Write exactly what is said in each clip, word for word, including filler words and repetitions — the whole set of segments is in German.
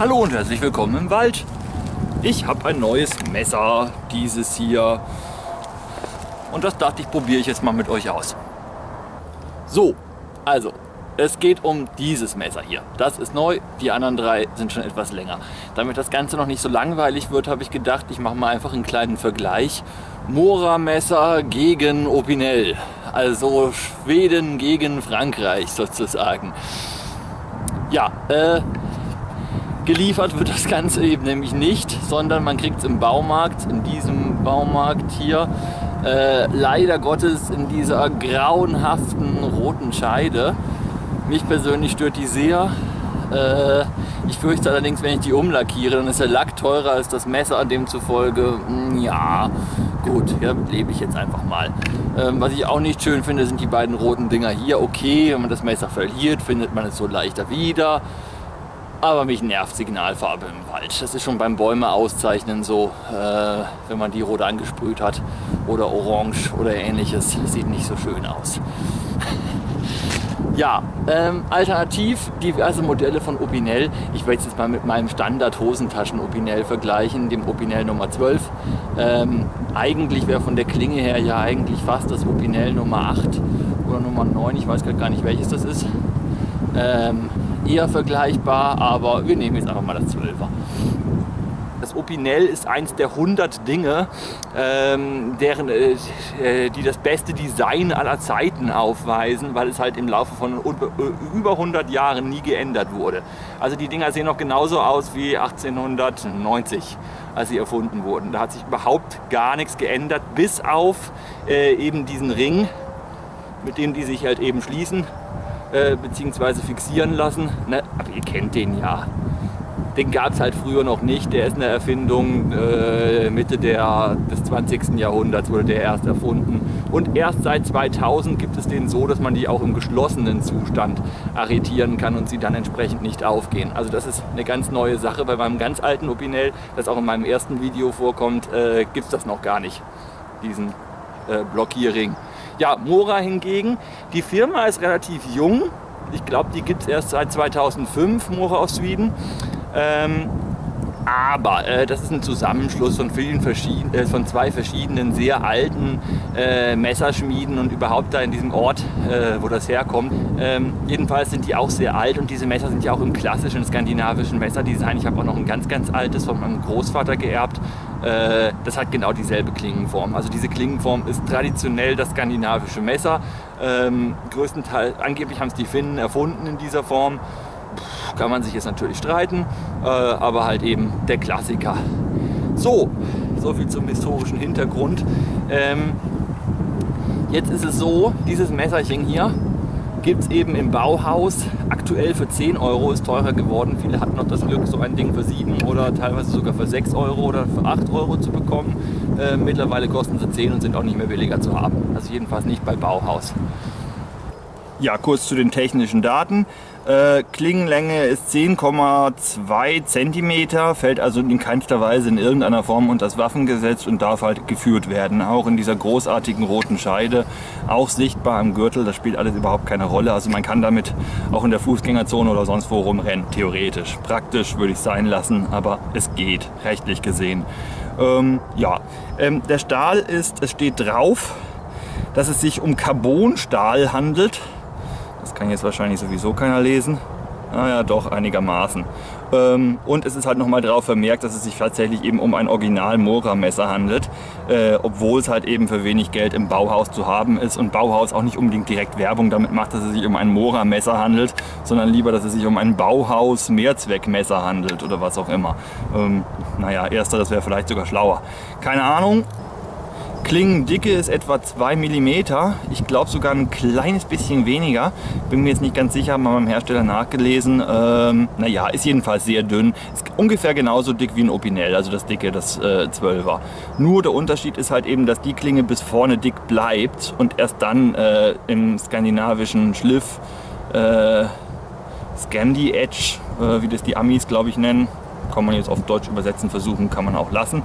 Hallo und herzlich willkommen im Wald. Ich habe ein neues Messer, dieses hier. Und das dachte ich, probiere ich jetzt mal mit euch aus. So, also, es geht um dieses Messer hier. Das ist neu, die anderen drei sind schon etwas länger. Damit das Ganze noch nicht so langweilig wird, habe ich gedacht, ich mache mal einfach einen kleinen Vergleich. Mora Messer gegen Opinel, also Schweden gegen Frankreich sozusagen. Ja, äh, geliefert wird das Ganze eben nämlich nicht, sondern man kriegt es im Baumarkt, in diesem Baumarkt hier. Äh, leider Gottes in dieser grauenhaften roten Scheide. Mich persönlich stört die sehr. Äh, ich fürchte allerdings, wenn ich die umlackiere, dann ist der Lack teurer als das Messer, demzufolge, mh, ja, gut, damit lebe ich jetzt einfach mal. Ähm, was ich auch nicht schön finde, sind die beiden roten Dinger hier. Okay, wenn man das Messer verliert, findet man es so leichter wieder. Aber mich nervt Signalfarbe im Wald. Das ist schon beim Bäume auszeichnen so, äh, wenn man die rot angesprüht hat oder orange oder ähnliches. Das sieht nicht so schön aus. Ja, ähm, alternativ diverse Modelle von Opinel. Ich werde es jetzt mal mit meinem Standard-Hosentaschen-Opinel vergleichen, dem Opinel Nummer zwölf. Ähm, eigentlich wäre von der Klinge her ja eigentlich fast das Opinel Nummer acht oder Nummer neun. Ich weiß gerade gar nicht, welches das ist. Ähm, eher vergleichbar, aber wir nehmen jetzt einfach mal das zwölfer. Das Opinel ist eins der hundert Dinge, ähm, deren, äh, die das beste Design aller Zeiten aufweisen, weil es halt im Laufe von über hundert Jahren nie geändert wurde. Also die Dinger sehen noch genauso aus wie achtzehnhundertneunzig, als sie erfunden wurden. Da hat sich überhaupt gar nichts geändert, bis auf äh, eben diesen Ring, mit dem die sich halt eben schließen äh, bzw. fixieren lassen. Ne? Aber ihr kennt den ja. Den gab es halt früher noch nicht, der ist eine Erfindung äh, Mitte der, des zwanzigsten Jahrhunderts wurde der erst erfunden. Und erst seit zweitausend gibt es den so, dass man die auch im geschlossenen Zustand arretieren kann und sie dann entsprechend nicht aufgehen. Also das ist eine ganz neue Sache. Bei meinem ganz alten Opinel, das auch in meinem ersten Video vorkommt, äh, gibt es das noch gar nicht, diesen äh, Blockierring. Ja, Mora hingegen, die Firma ist relativ jung. Ich glaube, die gibt es erst seit zweitausendfünf, Mora aus Schweden. Ähm, aber äh, das ist ein Zusammenschluss von, vielen verschieden, äh, von zwei verschiedenen sehr alten äh, Messerschmieden und überhaupt da in diesem Ort, äh, wo das herkommt. Ähm, jedenfalls sind die auch sehr alt und diese Messer sind ja auch im klassischen skandinavischen Messerdesign. Ich habe auch noch ein ganz, ganz altes von meinem Großvater geerbt. Äh, das hat genau dieselbe Klingenform. Also diese Klingenform ist traditionell das skandinavische Messer. Ähm, größtenteils, angeblich haben es die Finnen erfunden in dieser Form. Kann man sich jetzt natürlich streiten, äh, aber halt eben der Klassiker. So, so viel zum historischen Hintergrund. Ähm, jetzt ist es so, dieses Messerchen hier gibt es eben im Bauhaus aktuell für zehn Euro, ist teurer geworden. Viele hatten noch das Glück, so ein Ding für sieben oder teilweise sogar für sechs Euro oder für acht Euro zu bekommen. Äh, mittlerweile kosten sie zehn und sind auch nicht mehr billiger zu haben. Also jedenfalls nicht bei Bauhaus. Ja, kurz zu den technischen Daten. Äh, Klingenlänge ist zehn Komma zwei Zentimeter, fällt also in keinster Weise in irgendeiner Form unter das Waffengesetz und darf halt geführt werden. Auch in dieser großartigen roten Scheide, auch sichtbar am Gürtel, das spielt alles überhaupt keine Rolle. Also man kann damit auch in der Fußgängerzone oder sonst wo rumrennen, theoretisch. Praktisch würde ich es sein lassen, aber es geht, rechtlich gesehen. Ähm, ja, ähm, der Stahl ist, es steht drauf, dass es sich um Carbonstahl handelt. Das kann jetzt wahrscheinlich sowieso keiner lesen. Naja, doch, einigermaßen. Ähm, und es ist halt nochmal drauf vermerkt, dass es sich tatsächlich eben um ein Original-Mora-Messer handelt, äh, obwohl es halt eben für wenig Geld im Bauhaus zu haben ist und Bauhaus auch nicht unbedingt direkt Werbung damit macht, dass es sich um ein Mora-Messer handelt, sondern lieber, dass es sich um ein Bauhaus-Mehrzweckmesser handelt oder was auch immer. Ähm, naja, erster, das wäre vielleicht sogar schlauer. Keine Ahnung. Klingendicke ist etwa zwei Millimeter, ich glaube sogar ein kleines bisschen weniger, bin mir jetzt nicht ganz sicher, habe mal beim Hersteller nachgelesen, ähm, naja, ist jedenfalls sehr dünn, ist ungefähr genauso dick wie ein Opinel, also das dicke, das äh, zwölfer. Nur der Unterschied ist halt eben, dass die Klinge bis vorne dick bleibt und erst dann äh, im skandinavischen Schliff, äh, Scandi Edge, äh, wie das die Amis glaube ich nennen, kann man jetzt auf Deutsch übersetzen versuchen, kann man auch lassen,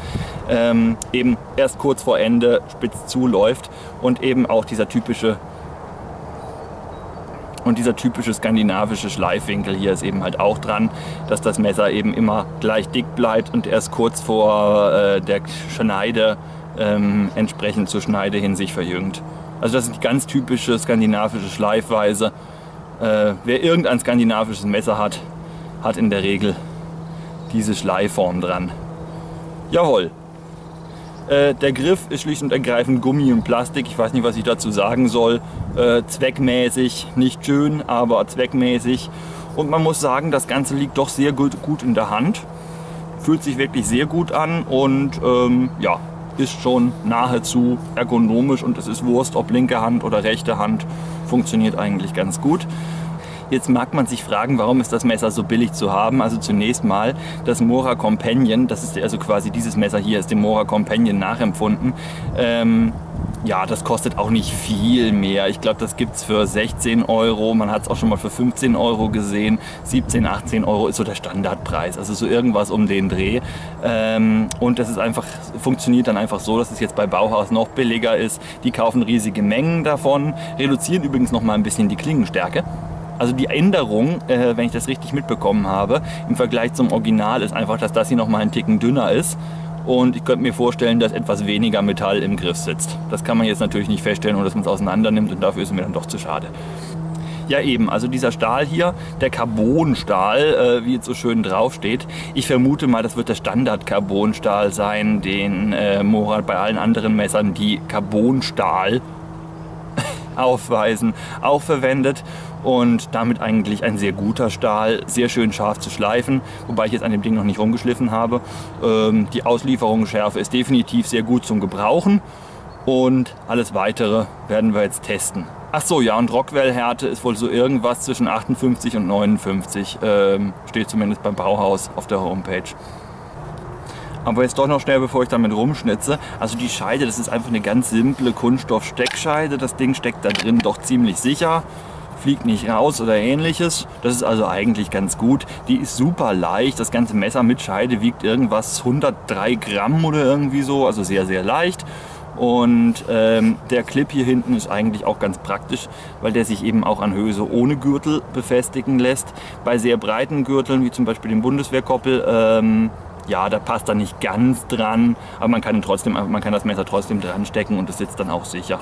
ähm, eben erst kurz vor Ende spitz zuläuft und eben auch dieser typische Und dieser typische skandinavische Schleifwinkel hier ist eben halt auch dran, dass das Messer eben immer gleich dick bleibt und erst kurz vor äh, der Schneide ähm, entsprechend zur Schneide hin sich verjüngt. Also das ist die ganz typische skandinavische Schleifweise. Äh, wer irgendein skandinavisches Messer hat, hat in der Regel diese Schleifform dran. Jawohl. Äh, der Griff ist schlicht und ergreifend Gummi und Plastik. Ich weiß nicht, was ich dazu sagen soll. Äh, zweckmäßig, nicht schön, aber zweckmäßig. Und man muss sagen, das Ganze liegt doch sehr gut, gut in der Hand. Fühlt sich wirklich sehr gut an und ähm, ja, ist schon nahezu ergonomisch. Und es ist Wurst, ob linke Hand oder rechte Hand, funktioniert eigentlich ganz gut. Jetzt mag man sich fragen, warum ist das Messer so billig zu haben? Also zunächst mal, das Mora Companion, das ist also quasi dieses Messer hier, ist dem Mora Companion nachempfunden. Ähm, ja, das kostet auch nicht viel mehr. Ich glaube, das gibt es für sechzehn Euro, man hat es auch schon mal für fünfzehn Euro gesehen. siebzehn, achtzehn Euro ist so der Standardpreis, also so irgendwas um den Dreh. Ähm, und das ist einfach, funktioniert dann einfach so, dass es jetzt bei Bauhaus noch billiger ist. Die kaufen riesige Mengen davon, reduzieren übrigens noch mal ein bisschen die Klingenstärke. Also die Änderung, äh, wenn ich das richtig mitbekommen habe, im Vergleich zum Original ist einfach, dass das hier nochmal einen Ticken dünner ist. Und ich könnte mir vorstellen, dass etwas weniger Metall im Griff sitzt. Das kann man jetzt natürlich nicht feststellen, ohne dass man es auseinander nimmt, und dafür ist mir dann doch zu schade. Ja eben, also dieser Stahl hier, der Carbonstahl, äh, wie jetzt so schön draufsteht. Ich vermute mal, das wird der Standard-Carbonstahl sein, den äh, Mora bei allen anderen Messern, die Carbonstahl aufweisen, auch verwendet. Und damit eigentlich ein sehr guter Stahl, sehr schön scharf zu schleifen, wobei ich jetzt an dem Ding noch nicht rumgeschliffen habe. Ähm, die Auslieferungsschärfe ist definitiv sehr gut zum Gebrauchen und alles Weitere werden wir jetzt testen. Ach so, ja, und Rockwell-Härte ist wohl so irgendwas zwischen achtundfünfzig und neunundfünfzig, ähm, steht zumindest beim Bauhaus auf der Homepage. Aber jetzt doch noch schnell, bevor ich damit rumschnitze. Also die Scheide, das ist einfach eine ganz simple Kunststoff-Steckscheide. Das Ding steckt da drin doch ziemlich sicher. Fliegt nicht raus oder ähnliches. Das ist also eigentlich ganz gut. Die ist super leicht. Das ganze Messer mit Scheide wiegt irgendwas hundertdrei Gramm oder irgendwie so. Also sehr, sehr leicht. Und ähm, der Clip hier hinten ist eigentlich auch ganz praktisch, weil der sich eben auch an Hülse ohne Gürtel befestigen lässt. Bei sehr breiten Gürteln, wie zum Beispiel dem Bundeswehrkoppel, ähm, ja, da passt er nicht ganz dran. Aber man kann ihn trotzdem, man kann das Messer trotzdem dran stecken und es sitzt dann auch sicher.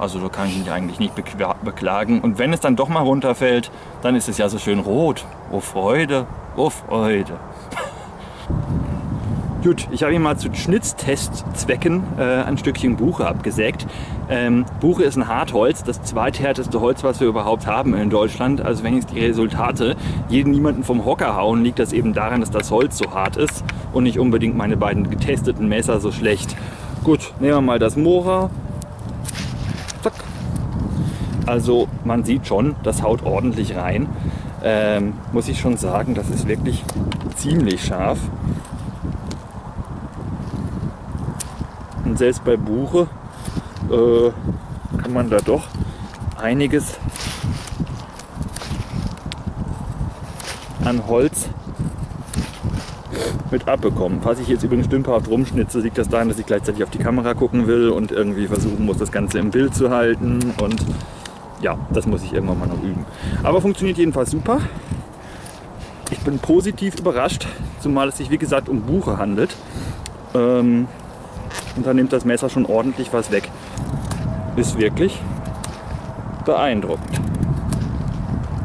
Also so kann ich mich eigentlich nicht beklagen. Und wenn es dann doch mal runterfällt, dann ist es ja so schön rot. Oh Freude, oh Freude. Gut, ich habe hier mal zu Schnitztestzwecken äh, ein Stückchen Buche abgesägt. Ähm, Buche ist ein Hartholz, das zweithärteste Holz, was wir überhaupt haben in Deutschland. Also wenn jetzt die Resultate jeden niemanden vom Hocker hauen, liegt das eben daran, dass das Holz so hart ist und nicht unbedingt meine beiden getesteten Messer so schlecht. Gut, nehmen wir mal das Mora. Also man sieht schon, das haut ordentlich rein. Ähm, muss ich schon sagen, das ist wirklich ziemlich scharf. Und selbst bei Buche äh, kann man da doch einiges an Holz mit abbekommen. Falls ich jetzt übrigens stümperhaft rumschnitze, liegt das daran, dass ich gleichzeitig auf die Kamera gucken will und irgendwie versuchen muss, das Ganze im Bild zu halten. Und ja, das muss ich irgendwann mal noch üben. Aber funktioniert jedenfalls super. Ich bin positiv überrascht, zumal es sich wie gesagt um Buche handelt. Ähm, und da nimmt das Messer schon ordentlich was weg. Ist wirklich beeindruckend.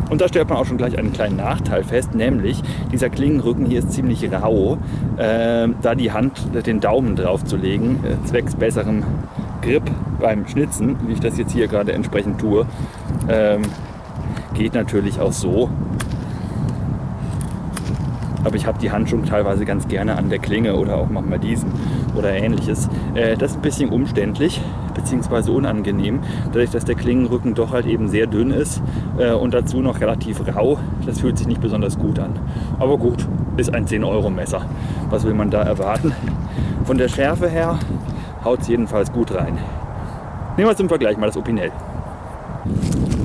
Und da stellt man auch schon gleich einen kleinen Nachteil fest, nämlich dieser Klingenrücken hier ist ziemlich rau. Äh, da die Hand, den Daumen drauf zu legen, äh, zwecks besserem Grip beim Schnitzen, wie ich das jetzt hier gerade entsprechend tue, ähm, geht natürlich auch so. Aber ich habe die Hand schon teilweise ganz gerne an der Klinge oder auch manchmal diesen oder ähnliches. Äh, das ist ein bisschen umständlich bzw. unangenehm, dadurch, dass der Klingenrücken doch halt eben sehr dünn ist äh, und dazu noch relativ rau. Das fühlt sich nicht besonders gut an. Aber gut, ist ein zehn Euro Messer. Was will man da erwarten? Von der Schärfe her haut es jedenfalls gut rein. Nehmen wir zum Vergleich mal das Opinel.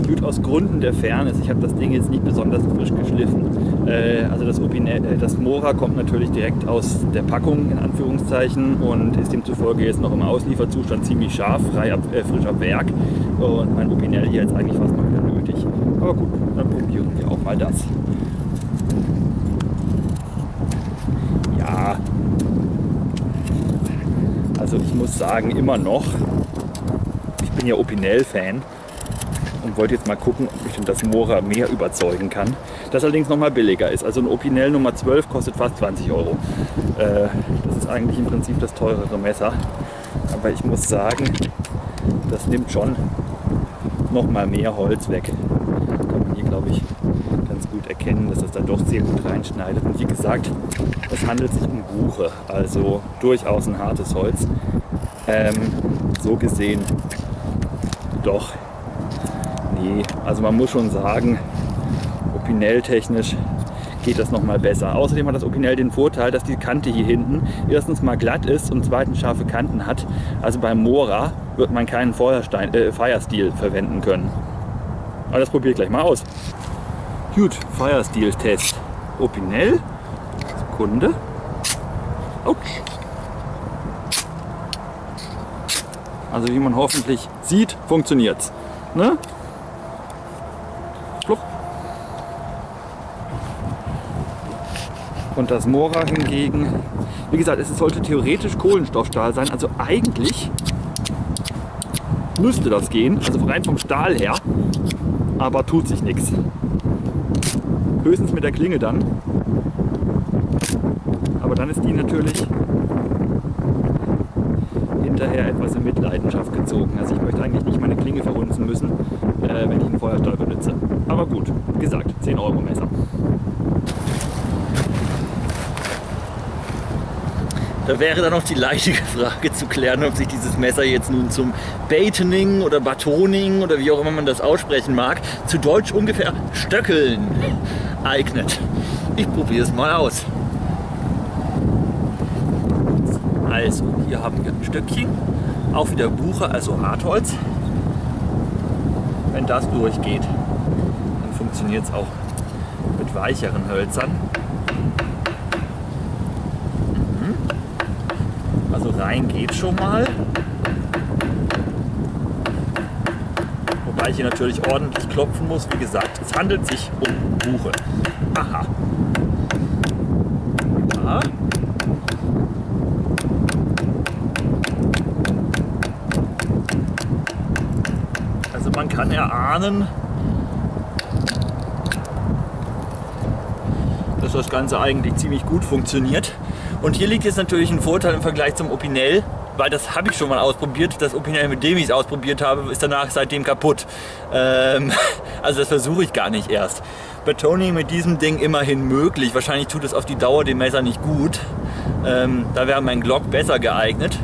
Dude, aus Gründen der Fairness, ich habe das Ding jetzt nicht besonders frisch geschliffen. Äh, also das, Opinel, das Mora kommt natürlich direkt aus der Packung, in Anführungszeichen, und ist demzufolge jetzt noch im Auslieferzustand ziemlich scharf, frei ab, äh, frisch ab Werk. Und mein Opinel hier ist eigentlich fast mal wieder nötig. Aber gut, dann probieren wir auch mal das. Ja, also ich muss sagen, immer noch, ich bin ja Opinel-Fan und wollte jetzt mal gucken, ob mich denn das Mora mehr überzeugen kann. Das allerdings nochmal billiger ist. Also ein Opinel Nummer zwölf kostet fast zwanzig Euro. Äh, das ist eigentlich im Prinzip das teurere Messer. Aber ich muss sagen, das nimmt schon nochmal mehr Holz weg. Das kann man hier, glaube ich, ganz gut erkennen, dass das da doch sehr gut reinschneidet. Und wie gesagt, es handelt sich um Buche, also durchaus ein hartes Holz. Ähm, so gesehen doch. Also man muss schon sagen, Opinel-technisch geht das nochmal besser. Außerdem hat das Opinel den Vorteil, dass die Kante hier hinten erstens mal glatt ist und zweitens scharfe Kanten hat. Also beim Mora wird man keinen Feuerstein, äh, Firesteel verwenden können. Aber das probiere ich gleich mal aus. Gut, Firesteel-Test. Opinel. Sekunde. Autsch. Also wie man hoffentlich sieht, funktioniert's. Ne? Und das Mora hingegen, wie gesagt, es sollte theoretisch Kohlenstoffstahl sein, also eigentlich müsste das gehen, also rein vom Stahl her, aber tut sich nichts. Höchstens mit der Klinge dann, aber dann ist die natürlich hinterher etwas in Mitleidenschaft gezogen. Also ich möchte eigentlich nicht meine Klinge verunzen müssen, äh, wenn ich einen Feuerstahl benutze. Aber gut, wie gesagt, zehn Euro Messer. Da wäre dann noch die leidige Frage zu klären, ob sich dieses Messer jetzt nun zum Baitoning oder Batoning oder wie auch immer man das aussprechen mag, zu Deutsch ungefähr Stöckeln eignet. Ich probiere es mal aus. Also, hier haben wir ein Stöckchen, auch wieder Buche, also Hartholz. Wenn das durchgeht, dann funktioniert es auch mit weicheren Hölzern. Also rein geht schon mal, wobei ich hier natürlich ordentlich klopfen muss. Wie gesagt, es handelt sich um Buche. Aha. Ja. Also man kann erahnen, dass das Ganze eigentlich ziemlich gut funktioniert. Und hier liegt jetzt natürlich ein Vorteil im Vergleich zum Opinel, weil das habe ich schon mal ausprobiert. Das Opinel, mit dem ich es ausprobiert habe, ist danach seitdem kaputt. Ähm, also das versuche ich gar nicht erst. Batoning mit diesem Ding immerhin möglich. Wahrscheinlich tut es auf die Dauer dem Messer nicht gut. Ähm, da wäre mein Glock besser geeignet.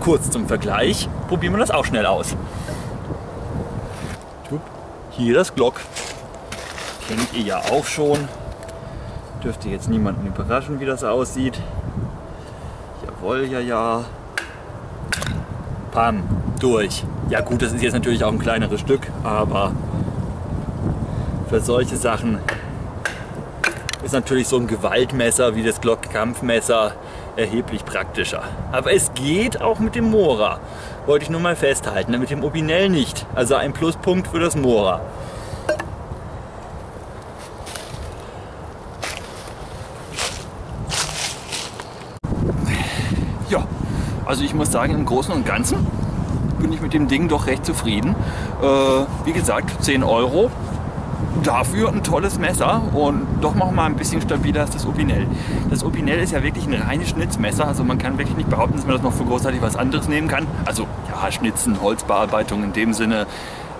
Kurz zum Vergleich, probieren wir das auch schnell aus. Hier das Glock. Kennt ihr ja auch schon. Dürfte jetzt niemanden überraschen, wie das aussieht. Jawohl, ja, ja. Pam, durch. Ja gut, das ist jetzt natürlich auch ein kleineres Stück, aber für solche Sachen ist natürlich so ein Gewaltmesser wie das Glock-Kampfmesser erheblich praktischer. Aber es geht auch mit dem Mora. Wollte ich nur mal festhalten, mit dem Opinel nicht. Also ein Pluspunkt für das Mora. Also ich muss sagen, im Großen und Ganzen bin ich mit dem Ding doch recht zufrieden. Äh, wie gesagt, zehn Euro, dafür ein tolles Messer und doch noch mal ein bisschen stabiler als das Opinel. Das Opinel ist ja wirklich ein reines Schnitzmesser, also man kann wirklich nicht behaupten, dass man das noch für großartig was anderes nehmen kann. Also ja, Schnitzen, Holzbearbeitung in dem Sinne,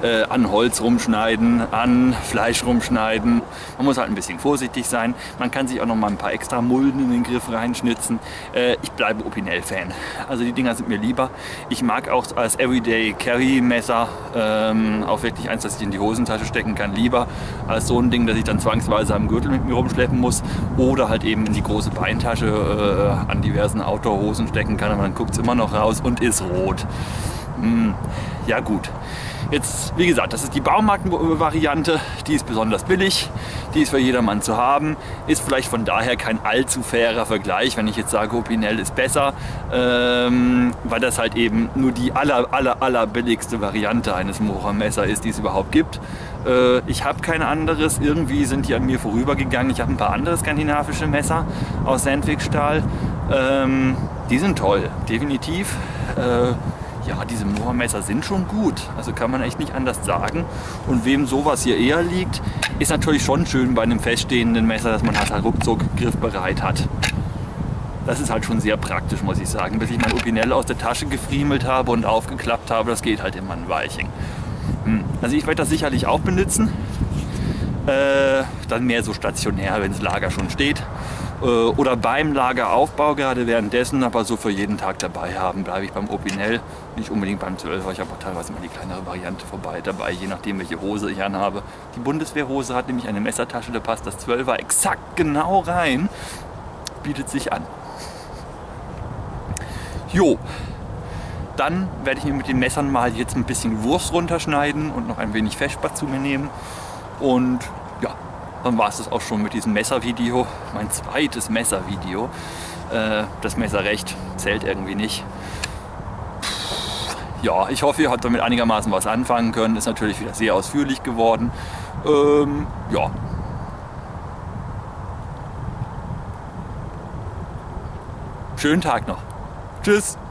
äh, an Holz rumschneiden, an Fleisch rumschneiden. Man muss halt ein bisschen vorsichtig sein. Man kann sich auch noch mal ein paar extra Mulden in den Griff reinschnitzen. Äh, ich bleibe Opinel-Fan. Also die Dinger sind mir lieber. Ich mag auch als Everyday-Carry-Messer ähm, auch wirklich eins, das ich in die Hosentasche stecken kann, lieber als so ein Ding, das ich dann zwangsweise am Gürtel mit mir rumschleppen muss oder halt eben in die große Beintasche äh, an diversen Outdoor-Hosen stecken kann. Aber dann guckt es immer noch raus und ist rot. Hm, ja gut. Jetzt, wie gesagt, das ist die Baumarkt-Variante, die ist besonders billig, die ist für jedermann zu haben, ist vielleicht von daher kein allzu fairer Vergleich, wenn ich jetzt sage, Opinel ist besser, ähm, weil das halt eben nur die aller, aller, aller billigste Variante eines Mora-Messer ist, die es überhaupt gibt. Äh, ich habe kein anderes, irgendwie sind die an mir vorübergegangen, ich habe ein paar andere skandinavische Messer aus Sandvikstahl, ähm, die sind toll, definitiv. Äh, Ja, diese Mora-Messer sind schon gut, also kann man echt nicht anders sagen. Und wem sowas hier eher liegt, ist natürlich schon schön bei einem feststehenden Messer, dass man das halt ruckzuck griffbereit hat. Das ist halt schon sehr praktisch, muss ich sagen. Bis ich mein Opinel aus der Tasche gefriemelt habe und aufgeklappt habe, das geht halt immer ein Weilchen. Also ich werde das sicherlich auch benutzen. Äh, dann mehr so stationär, wenn das Lager schon steht. Oder beim Lageraufbau, gerade währenddessen, aber so für jeden Tag dabei haben, bleibe ich beim Opinel, nicht unbedingt beim zwölfer, ich habe auch teilweise mal die kleinere Variante vorbei dabei, je nachdem welche Hose ich anhabe. Die Bundeswehrhose hat nämlich eine Messertasche, da passt das zwölfer exakt genau rein, bietet sich an. Jo, dann werde ich mir mit den Messern mal jetzt ein bisschen Wurst runterschneiden und noch ein wenig Feschbar zu mir nehmen und ja. Dann war es das auch schon mit diesem Messervideo, mein zweites Messervideo. Äh, das Messerrecht zählt irgendwie nicht. Ja, ich hoffe, ihr habt damit einigermaßen was anfangen können. Ist natürlich wieder sehr ausführlich geworden. Ähm, ja. Schönen Tag noch. Tschüss.